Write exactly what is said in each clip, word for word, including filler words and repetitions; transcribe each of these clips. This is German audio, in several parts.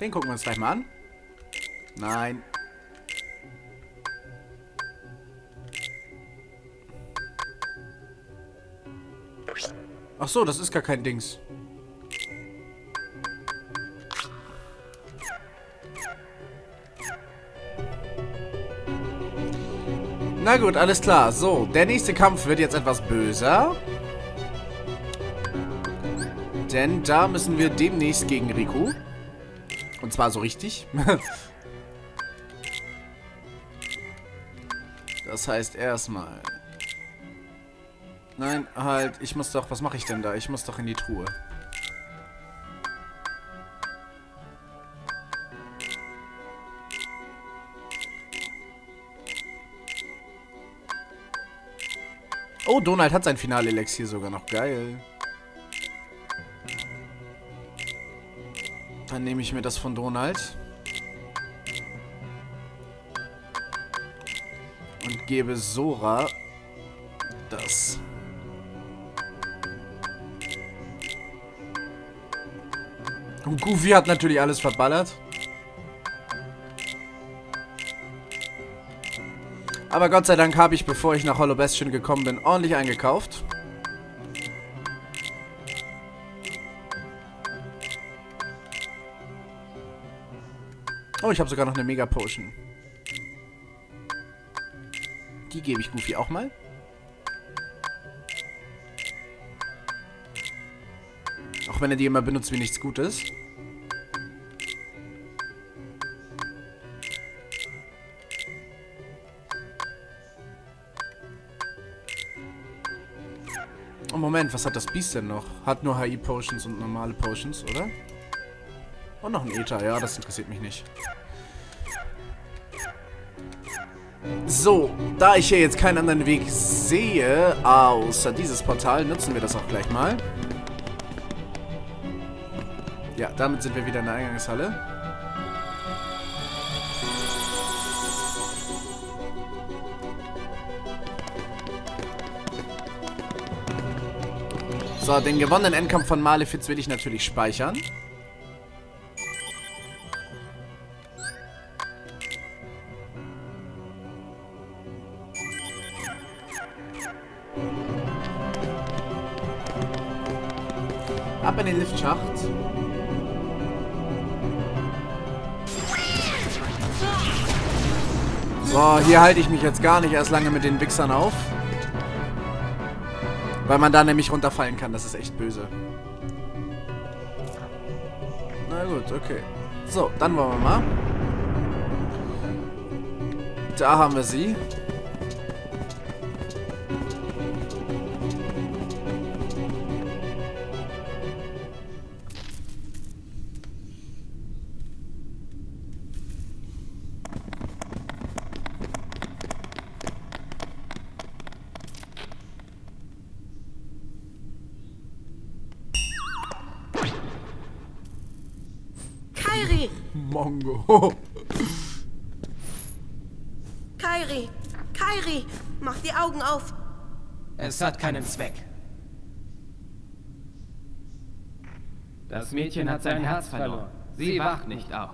Den gucken wir uns gleich mal an. Nein. Ach so, das ist gar kein Dings. Na gut, alles klar. So, der nächste Kampf wird jetzt etwas böser. Denn da müssen wir demnächst gegen Riku. Und zwar so richtig. Das heißt erstmal... Nein, halt, ich muss doch... Was mache ich denn da? Ich muss doch in die Truhe. Oh, Donald hat sein Finale-Elixier sogar noch. Geil. Dann nehme ich mir das von Donald. Und gebe Sora das. Und Goofy hat natürlich alles verballert. Aber Gott sei Dank habe ich, bevor ich nach Hollow Bastion gekommen bin, ordentlich eingekauft. Oh, ich habe sogar noch eine Mega Potion. Die gebe ich Goofy auch mal. Auch wenn er die immer benutzt wie nichts Gutes. Oh Moment, was hat das Biest denn noch? Hat nur H I-Potions und normale Potions, oder? Und noch ein Ether, ja, das interessiert mich nicht. So, da ich hier jetzt keinen anderen Weg sehe, außer dieses Portal, nutzen wir das auch gleich mal. Ja, damit sind wir wieder in der Eingangshalle. So, den gewonnenen Endkampf von Malefiz will ich natürlich speichern. Ab in den Liftschacht. So, hier halte ich mich jetzt gar nicht erst lange mit den Wichsern auf. Weil man da nämlich runterfallen kann, das ist echt böse. Na gut, okay. So, dann wollen wir mal. Da haben wir sie. Mongo. Kairi, Kairi, mach die Augen auf. Es hat keinen Zweck. Das Mädchen hat sein Herz verloren. Sie wacht nicht auf.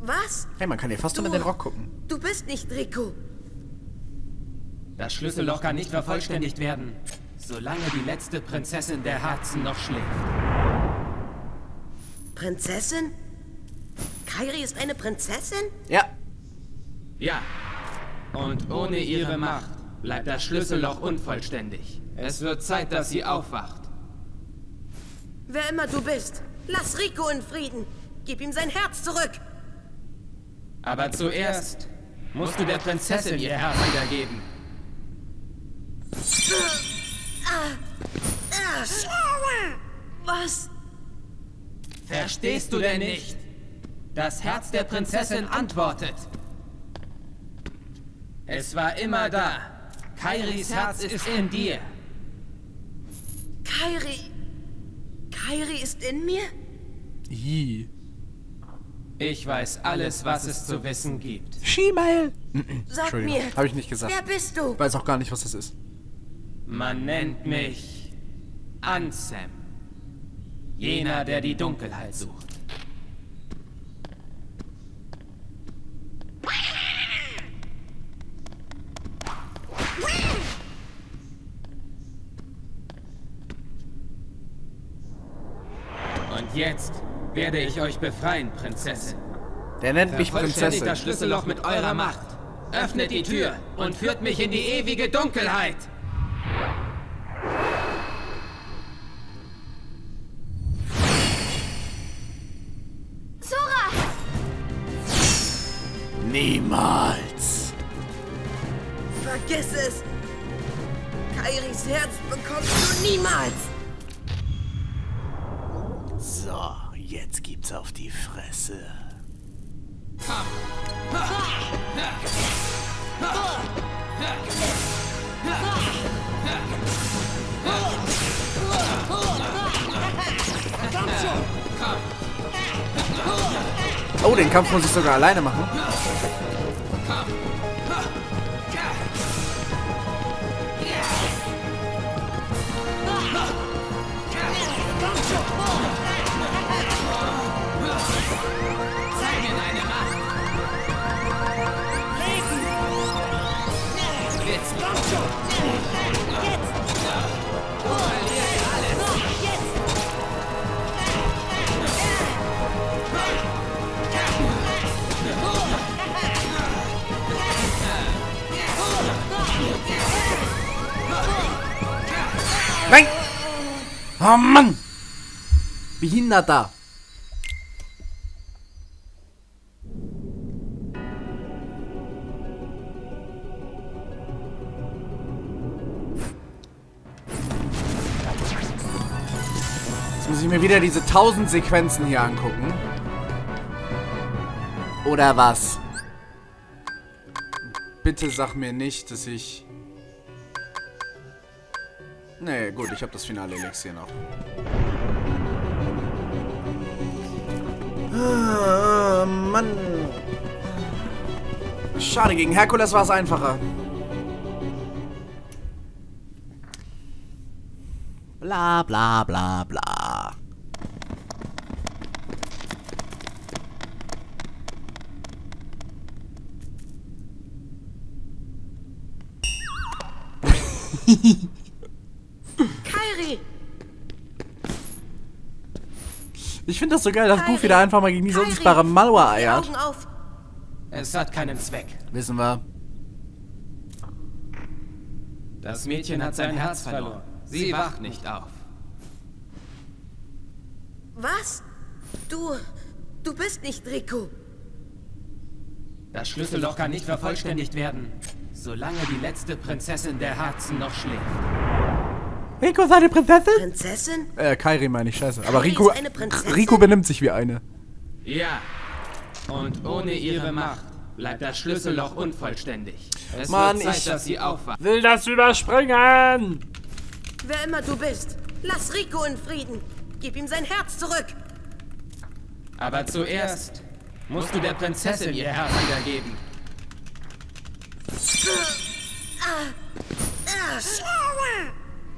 Was? Hey, man kann hier fast nur mit den Rock gucken. Du bist nicht Riku. Das Schlüsselloch kann nicht vervollständigt werden, solange die letzte Prinzessin der Herzen noch schläft. Prinzessin? Kairi ist eine Prinzessin? Ja. Ja. Und ohne ihre Macht bleibt das Schlüsselloch unvollständig. Es wird Zeit, dass sie aufwacht. Wer immer du bist, lass Riku in Frieden. Gib ihm sein Herz zurück. Aber zuerst musst du der Prinzessin ihr Herz wiedergeben. Was? Verstehst du denn nicht? Das Herz der Prinzessin antwortet. Es war immer da. Kairis Herz ist in dir. Kairi... Kairi ist in mir? Hi. Ich weiß alles, was es zu wissen gibt. Schiemel! Sag mir, habe ich nicht gesagt. Wer bist du? Ich weiß auch gar nicht, was das ist. Man nennt mich Ansem. Jener, der die Dunkelheit sucht. Und jetzt werde ich euch befreien, Prinzessin. Der nennt mich Prinzessin. Vervollständigt das Schlüsselloch mit eurer Macht. Öffnet die Tür und führt mich in die ewige Dunkelheit. Sora! Niemals! Vergiss es! Kairis Herz bekommst du niemals! So, jetzt gibt's auf die Fresse. Oh, den Kampf muss ich sogar alleine machen. Nein! Oh Mann! Behinderter! Jetzt muss ich mir wieder diese tausend Sequenzen hier angucken. Oder was? Bitte sag mir nicht, dass ich... Nee, gut, ich habe das finale Elixier noch. Ah, Mann. Schade, gegen Herkules war es einfacher. Bla bla bla bla. Ich finde das so geil, dass Goofy da einfach mal gegen diese unsichtbare Malwa eiert. Es hat keinen Zweck. Wissen wir. Das Mädchen hat sein Herz verloren. Sie wacht nicht auf. Was? Du... Du bist nicht Riku. Das Schlüsselloch kann nicht vervollständigt werden, solange die letzte Prinzessin der Herzen noch schläft. Riku ist eine Prinzessin? Prinzessin? Äh, Kairi meine ich, scheiße. Aber Riku, Riku benimmt sich wie eine. Ja. Und ohne ihre Macht bleibt das Schlüsselloch unvollständig. Es Mann, wird Zeit, ich dass sie aufwacht. Will das überspringen! Wer immer du bist, lass Riku in Frieden. Gib ihm sein Herz zurück. Aber zuerst musst du der Prinzessin ihr Herz wiedergeben.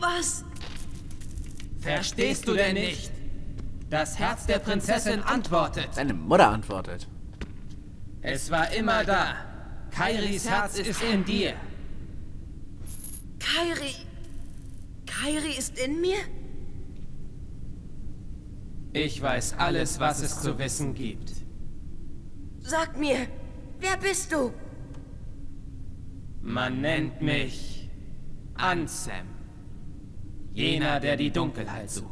Was? Verstehst du denn nicht? Das Herz der Prinzessin antwortet. Deine Mutter antwortet. Es war immer da. Kairis Herz ist in dir. Kairi... Kairi ist in mir? Ich weiß alles, was es zu wissen gibt. Sag mir, wer bist du? Man nennt mich... Ansem. Jener, der die Dunkelheit sucht.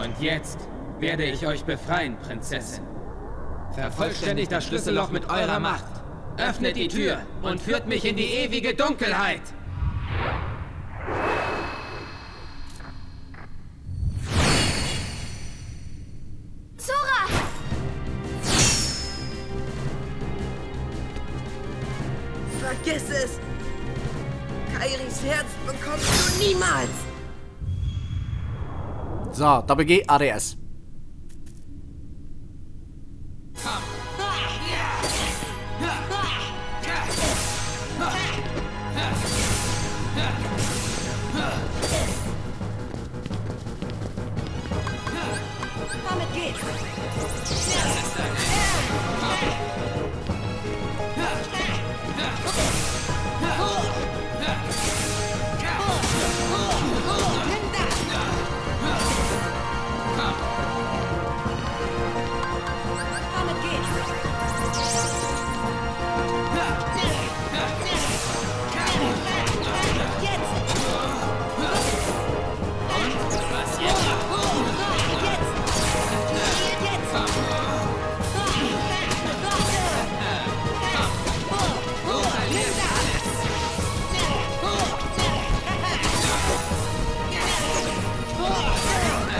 Und jetzt werde ich euch befreien, Prinzessin. Vervollständigt das Schlüsselloch mit eurer Macht. Öffnet die Tür und führt mich in die ewige Dunkelheit. Vergiss es! Kairis Herz bekommst du niemals! So, Doppel G, A D S. Damit geht's. Damit geht's.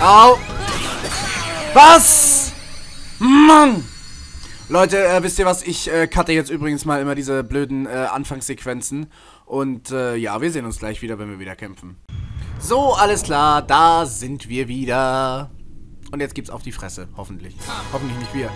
Au! Was? Mann! Leute, äh, wisst ihr was? Ich äh, cutte jetzt übrigens mal immer diese blöden äh, Anfangssequenzen. Und äh, ja, wir sehen uns gleich wieder, wenn wir wieder kämpfen. So, alles klar, da sind wir wieder. Und jetzt gibt's auf die Fresse, hoffentlich. Hoffentlich nicht wir.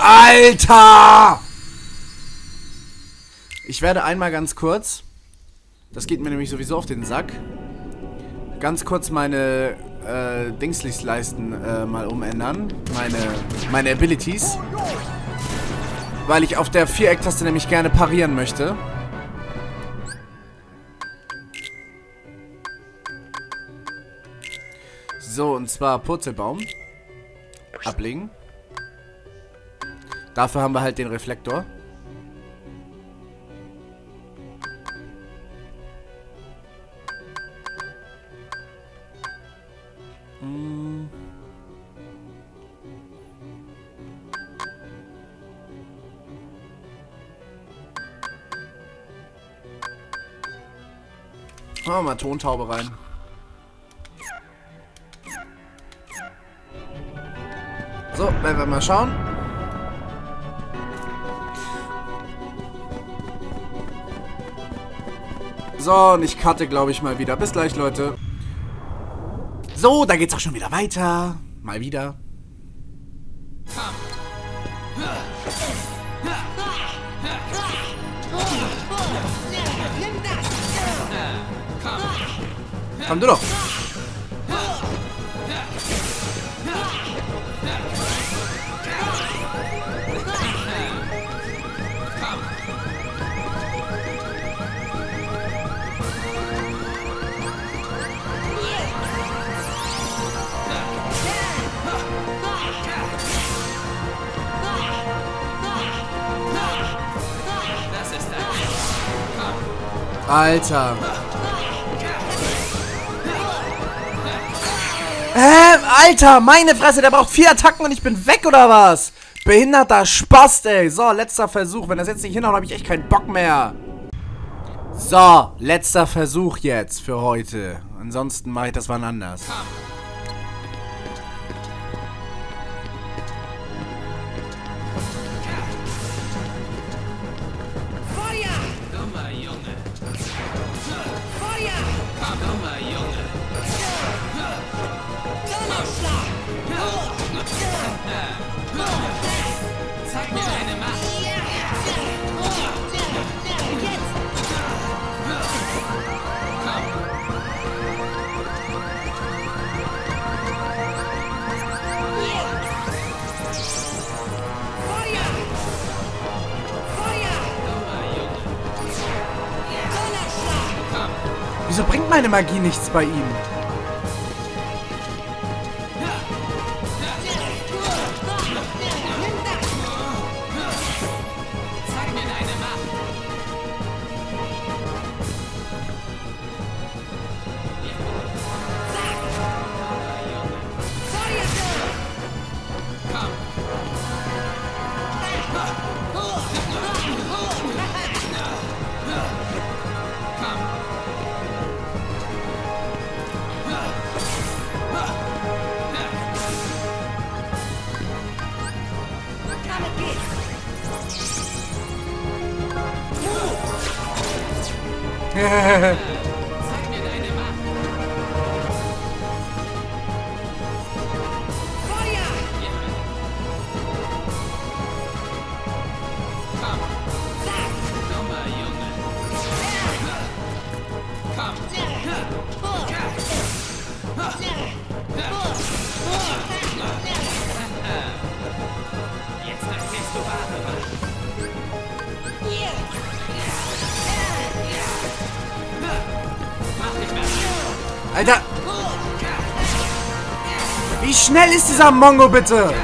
Alter! Ich werde einmal ganz kurz, das geht mir nämlich sowieso auf den Sack, ganz kurz meine äh, Dingslichsleisten äh, mal umändern, meine, meine Abilities, weil ich auf der Viereck-Taste nämlich gerne parieren möchte. So, und zwar Purzelbaum, ablegen. Dafür haben wir halt den Reflektor. Hm. Ah, mal Tontaube rein. So, werden wir mal schauen. So, und ich cutte, glaube ich, mal wieder. Bis gleich, Leute. So, da geht's auch schon wieder weiter. Mal wieder. Komm du doch. Alter. Hä? Alter, meine Fresse, der braucht vier Attacken und ich bin weg, oder was? Behinderter Spast, ey. So, letzter Versuch. Wenn das jetzt nicht hinhaut, habe ich echt keinen Bock mehr. So, letzter Versuch jetzt für heute. Ansonsten mache ich das wann anders. Wieso bringt meine Magie nichts bei ihm? Alter! Wie schnell ist dieser Mongo bitte?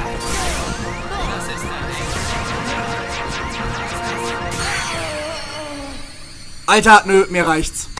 Alter, nö, mir reicht's.